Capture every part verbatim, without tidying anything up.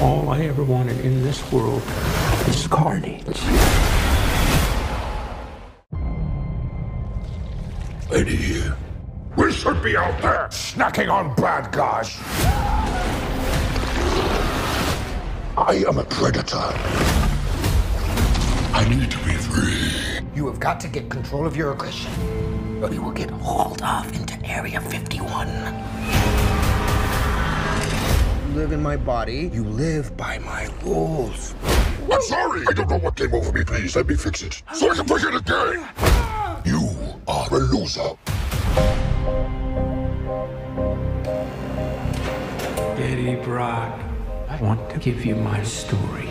All I ever wanted in this world is carnage. Eddie, we should be out there snacking on bad guys. I am a predator. I need to be free. You have got to get control of your aggression, or you will get hauled off into Area fifty-one. You live in my body. You live by my rules. I'm sorry. I don't know what came over me. Please let me fix it so I can forget it again. You are a loser. Eddie Brock, I want to give you my story.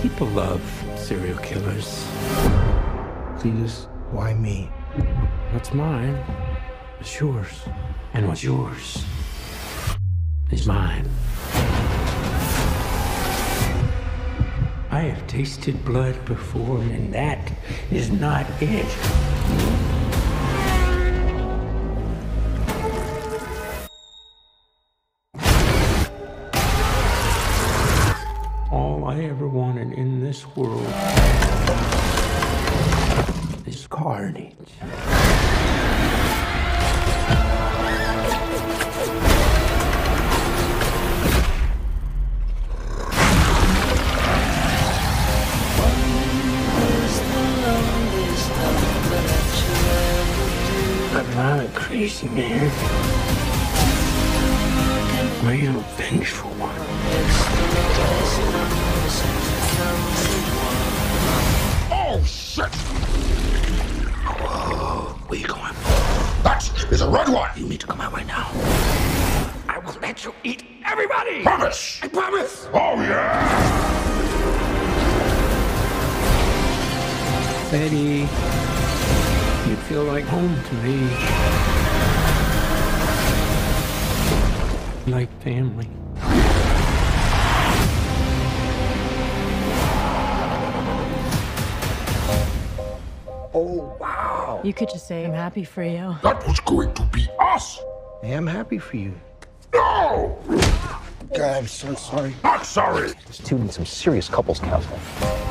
People love serial killers. Cletus, why me? What's mine is yours. And what's yours is mine. I have tasted blood before, and that is not it. All I ever wanted in this world is carnage. I'm not a crazy man. I am a vengeful one. Oh, shit! Whoa, where you going? That is a red one! You need to come out right now. I will let you eat everybody! Promise! I promise! Oh, yeah! Eddie, you feel like home to me. Like family. Oh, wow. You could just say, I'm happy for you. That was going to be us. I am happy for you. No! God, I'm so sorry. Not sorry. This dude needs some serious couples counseling.